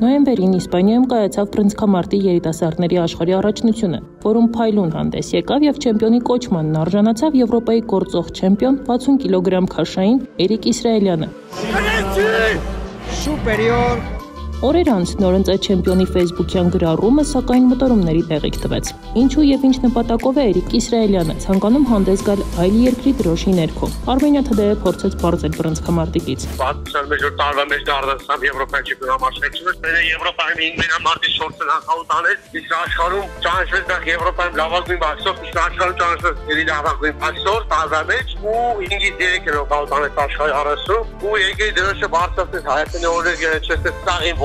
Նոյեմբերին Իսպանիայում կայացավ Պրնցքամարտի երիտասարդների աշխարհի առաջնությունը, որում փայլուն հանդես եկավ եւ չեմպիոնի կոչմանն արժանացավ Եվրոպայի գործող չեմպիոն 60 կիլոգրամ քաշային Էրիկ Իսրայելյանը։ Օրեր անց նորընծայ չեմպիոնի Facebook-յան գրառումը սակայն մտորումների տեղիք տվեց։ Ինչու եւ ինչ նպատակով է Էրիկ Իսրայելյանը ցանկանում հանդես գալ այլ երկրի դրոշի ներքո։ Արմենիա ԹԴ-ը փորձեց բարձել բռնցքամարտիկից։ Պատմության մեջ որ տարվա մեջ դարձավ Եվրոպայի չեմպիոնամարտիկ, դե Եվրոպայի ինքնամարտի շորտը հաղթանեց, իսկ աշխարհում ճանաչվեց դա Եվրոպայում լավագույն բաքսով, իսկ աշխարհում ճանաչվեց դերի լավագույն բաքսով, տարվա մեջ ու 5-3 կիլոգրամ հաղթանեց աշխարհի 40 ու երկրի դրոշը բարձրացրեց հայտնի օրեր գերեչեցեց սաղի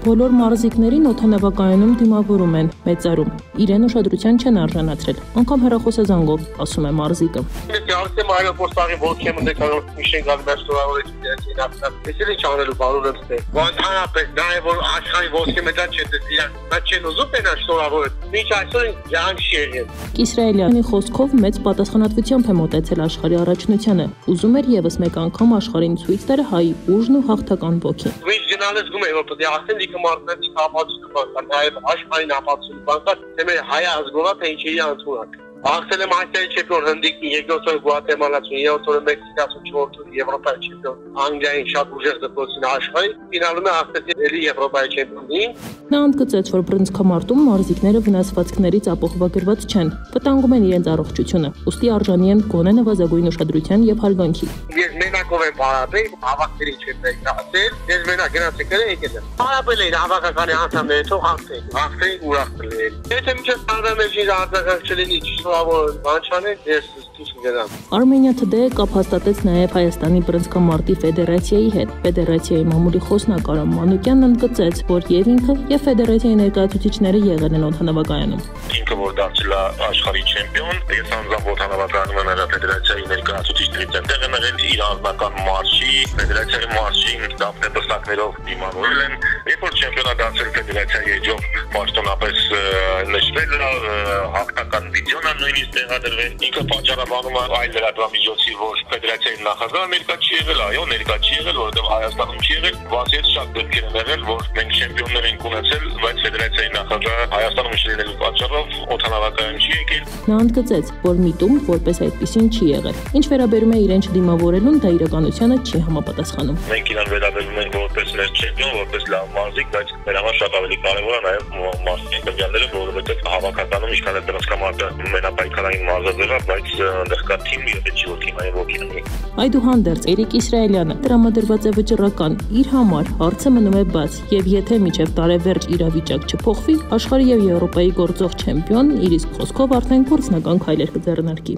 բոլոր մարզիկներին օդանավակայանում դիմավորում են մեծարում, իրեն ուշադրության չեն արժանացրել, անգամ հեռախոսազանգով, ասում է մարզիկը։ Իսրայելյանի խոսքով մեծ պատասխանատվությամբ է մոտեցել աշխարհի առաջնությանը, ուզում էր եւս մեկ անգամ աշխարհին ցույց տալ հայի ուժն ու հաղթական ոգին։ Ինչ գնալս գում է, որպեսզի ասեն դիքը մարդիկ ապացուցում բան, այլ աշխարհին ապացուցում բան, թե մեր հայ ազգովա թե ինչի անցունակ։ Աղսել եմ Ասիայի չեմպիոն Հնդիկի, երկրորդ օրը Գուատեմալացին, երրորդ օրը Մեքսիկացին, չորրորդ օրը Եվրոպայի չեմպիոն Անգլիային շատ ուժեղ դպրոցին աշխարհի, ֆինալում է ասեցին էլի Եվրոպայի չեմպիոնին։ Նա ընդգծեց, որ բռնցքամարտում մարզիկները վնասվածքներից ապահովագրված չեն, վտանգում են իրենց առողջությունը, ուստի արժանի են գոնե նվազագույն ուշադրության եւ հարգանքի։ Ես մենակով եմ հարաբերել, հավաքների չեմ ասել, ես մենակ գնացել եկել եմ։ Հարաբերել էին հավաքականի անդամները, թող հաղթեին, ուրախ լինեին։ Եթե միջից տարբերներ չի արձակագրել ինչ Արմենիա ԹԴ-ը կապ հաստատեց նաև Հայաստանի բռնցքամարտի ֆեդերացիայի հետ։ Ֆեդերացիայի մամուլի խոսնակ Արամ Մանուկյանն ընդգծեց, որ եւ ինքը եւ ֆեդերացիայի ներկայացուցիչները եղել են օդանավակայանում։ Ինքը որ դարձել է աշխարհի չեմպիոն, ես անձամբ օդանավակայանում եմ ֆեդերացիայի ներկայացուցիչներից եմ տեղը եղել իր անձնական մարշի, ֆեդերացիայի մարշին դափնե պսակներով դիմավորել եմ, երբ որ չեմպիոնա դարձել ֆեդերացիայի էջով պաշտոնապես նշվել է հաղթական վիդեոն նույնիսկ տեղադրվել, ինքը պատճառաբանում է այլ լրատվամիջոցի, որ ֆեդերացիայի նախագահը ներկա չի եղել, այո, ներկա չի եղել, որովհետև Հայաստանում չի եղել, վասից շատ դեպքեր են եղել, որ մենք չեմպիոններ ենք ունեցել, բայց ֆեդերացիայի նախագահը Հայաստանում չլինելու պատճառով օդանավակայանում չի եկել։ Նա ընդգծեց, որ միտում որպես այդպեսին չի եղել։ Ինչ վերաբերում է իրեն չդիմավորելուն, դա իրականությանը չի համապատասխանում։ Մենք իրան վերաբերում ենք որպես չեմպիոն, որպես լավ մարզիկ, բայց մեր համար շատ ավելի կարևոր է նաև մարզիկների կրկնելը, որովհետև հավաքականում ինչքան է բռնցքամարտը մենապայքարային մարզաձևը, բայց այնտեղ կա թիմ եւ չի որ թիմային ոգին ունի։ Այդուհանդերձ Էրիկ Իսրայելյանը տրամադրված է վճռական, իր համար հարցը մնում է բաց, եւ եթե մինչեւ տարեվերջ իրավիճակ չփոխվի, աշխարհի եւ Եվրոպայի գործող չեմպիոնն իր իսկ խոսքով արդեն գործնական քայլեր կձեռնարկի։